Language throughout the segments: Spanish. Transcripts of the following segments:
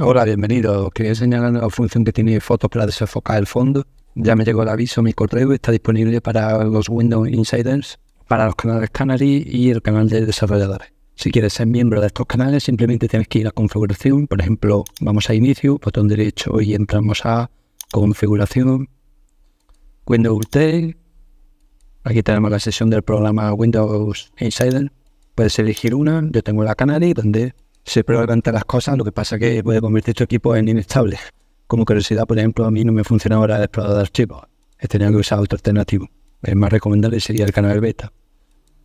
Hola, bienvenido. Quería señalar la función que tiene Fotos para desenfocar el fondo. Ya me llegó el aviso a mi correo. Está disponible para los Windows Insiders, para los canales Canary y el canal de desarrolladores. Si quieres ser miembro de estos canales, simplemente tienes que ir a configuración. Por ejemplo, vamos a inicio, botón derecho y entramos a configuración, Windows Update. Aquí tenemos la sesión del programa Windows Insider. Puedes elegir una. Yo tengo la Canary, donde se prueban las cosas. Lo que pasa es que puede convertir tu equipo en inestable. Como curiosidad, por ejemplo, a mí no me funciona ahora el explorador de archivos. He tenido que usar otro alternativo. El más recomendable sería el canal beta.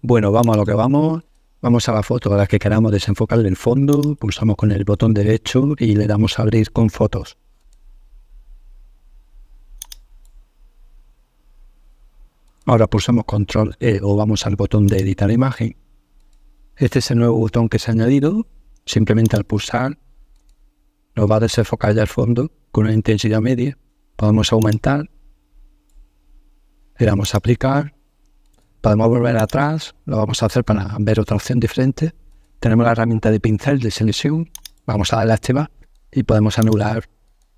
Bueno, vamos a lo que vamos. Vamos a la foto a la que queramos desenfocar el fondo. Pulsamos con el botón derecho y le damos a abrir con fotos. Ahora pulsamos control E o vamos al botón de editar imagen. Este es el nuevo botón que se ha añadido. Simplemente al pulsar nos va a desenfocar ya el fondo con una intensidad media. Podemos aumentar. Le damos a aplicar. Podemos volver atrás, lo vamos a hacer para ver otra opción diferente. Tenemos la herramienta de pincel de selección, vamos a darle a activar y podemos anular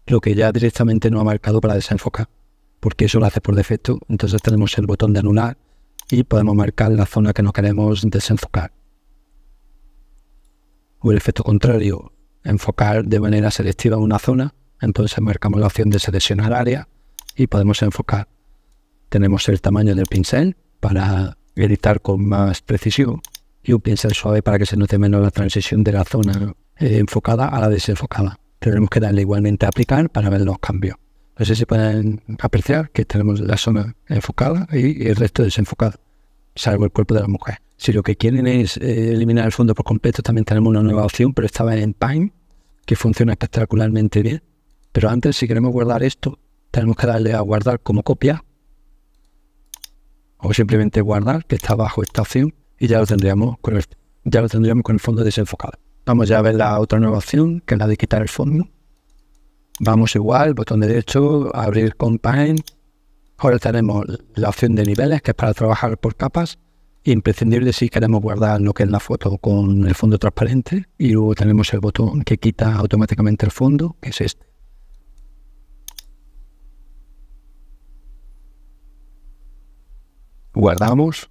lo que ya directamente nos ha marcado para desenfocar, porque eso lo hace por defecto. Entonces tenemos el botón de anular y podemos marcar la zona que no queremos desenfocar. O el efecto contrario, enfocar de manera selectiva una zona, entonces marcamos la opción de seleccionar área y podemos enfocar. Tenemos el tamaño del pincel para editar con más precisión y un pincel suave para que se note menos la transición de la zona enfocada a la desenfocada. Tenemos que darle igualmente a aplicar para ver los cambios. No sé si pueden apreciar que tenemos la zona enfocada y el resto desenfocado, salvo el cuerpo de la mujer. Si lo que quieren es eliminar el fondo por completo, también tenemos una nueva opción, pero estaba en Paint, que funciona espectacularmente bien. Pero antes, si queremos guardar esto, tenemos que darle a guardar como copia, o simplemente guardar, que está bajo esta opción, y ya lo tendríamos con el fondo desenfocado. Vamos ya a ver la otra nueva opción, que es la de quitar el fondo. Vamos igual, botón derecho, abrir con Paint. Ahora tenemos la opción de niveles, que es para trabajar por capas. Imprescindible si queremos guardar lo que es la foto con el fondo transparente. Y luego tenemos el botón que quita automáticamente el fondo, que es este. Guardamos.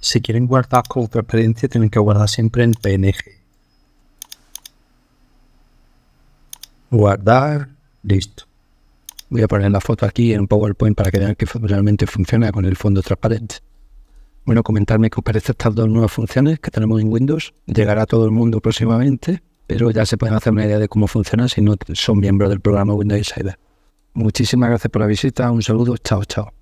Si quieren guardar con transparencia, tienen que guardar siempre en PNG. Guardar. Listo. Voy a poner la foto aquí en un PowerPoint para que vean que realmente funciona con el fondo transparente. Bueno, comentarme qué os parecen estas dos nuevas funciones que tenemos en Windows. Llegará a todo el mundo próximamente, pero ya se pueden hacer una idea de cómo funciona si no son miembros del programa Windows Insider. Muchísimas gracias por la visita. Un saludo. Chao, chao.